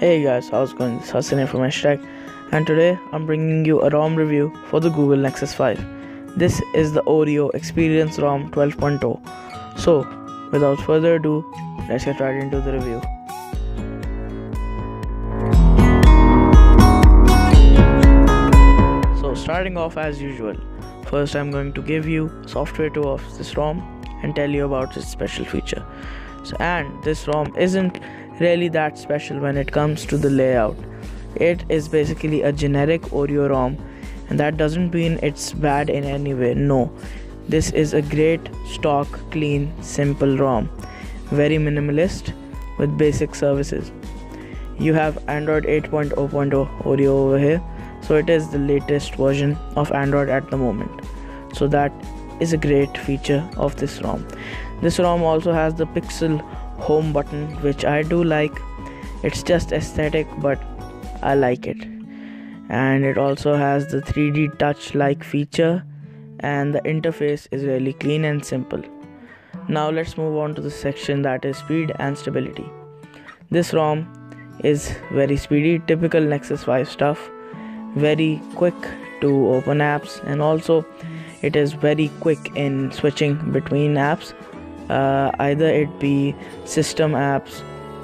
Hey guys, how's it going? This is Hassan here from Hashtag, and today I'm bringing you a ROM review for the Google Nexus 5. This is the Oreo Experience ROM 12.0. So, without further ado, let's get right into the review. So, starting off as usual, first I'm going to give you a software tour of this ROM and tell you about its special feature. And this ROM isn't really that special when it comes to the layout. It is basically a generic Oreo ROM, and that doesn't mean it's bad in any way. No, this is a great stock, clean, simple ROM, very minimalist with basic services. You have Android 8.0.0 Oreo over here, so it is the latest version of Android at the moment, so that is a great feature of this ROM. This ROM also has the Pixel home button, which I do like. It's just aesthetic, but I like it. And it also has the 3D touch like feature, and the interface is really clean and simple. Now let's move on to the section that is speed and stability. This ROM is very speedy, typical Nexus 5 stuff, very quick to open apps, and also it is very quick in switching between apps. Either it be system apps,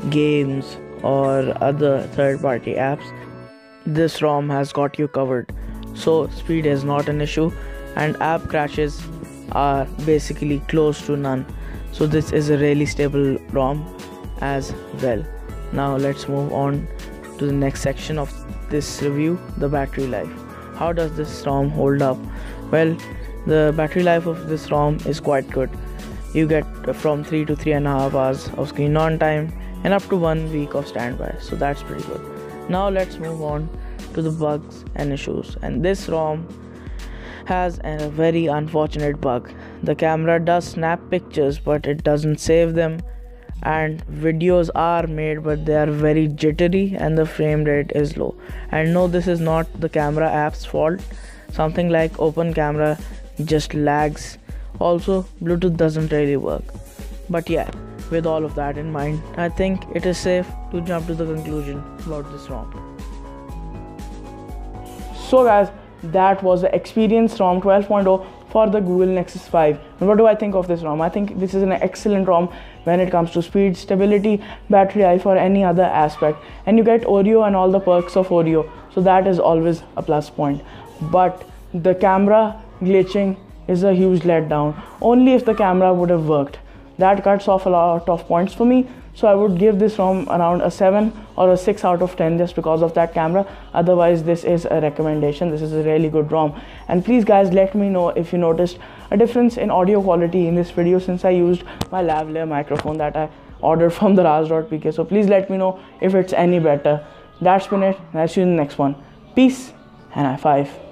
games, or other third-party apps. This ROM has got you covered, so speed is not an issue, and app crashes are basically close to none. So this is a really stable ROM as well. Now let's move on to the next section of this review, the battery life. How does this ROM hold up? Well, the battery life of this ROM is quite good. You get from 3 to 3.5 hours of screen on time and up to 1 week of standby, so that's pretty good. Now let's move on to the bugs and issues, and this ROM has a very unfortunate bug. The camera does snap pictures, but it doesn't save them, and videos are made, but they are very jittery and the frame rate is low. And no, this is not the camera app's fault. Something like Open Camera just lags. Also, Bluetooth doesn't really work. But yeah, with all of that in mind, I think it is safe to jump to the conclusion about this ROM. So guys, that was the Experience ROM 12.0 for the Google Nexus 5. And what do I think of this ROM? I think this is an excellent ROM when it comes to speed, stability, battery life, or any other aspect. And you get Oreo and all the perks of Oreo, so that is always a plus point. But the camera glitching is a huge letdown. Only if the camera would have worked. That cuts off a lot of points for me, so I would give this ROM around a 7 or a 6 out of 10 just because of that camera. Otherwise, this is a recommendation. This is a really good ROM. And please guys, let me know if you noticed a difference in audio quality in this video, since I used my lavalier microphone that I ordered from the raz.pk. so please let me know if it's any better. That's been it, and I'll see you in the next one. Peace, and high five.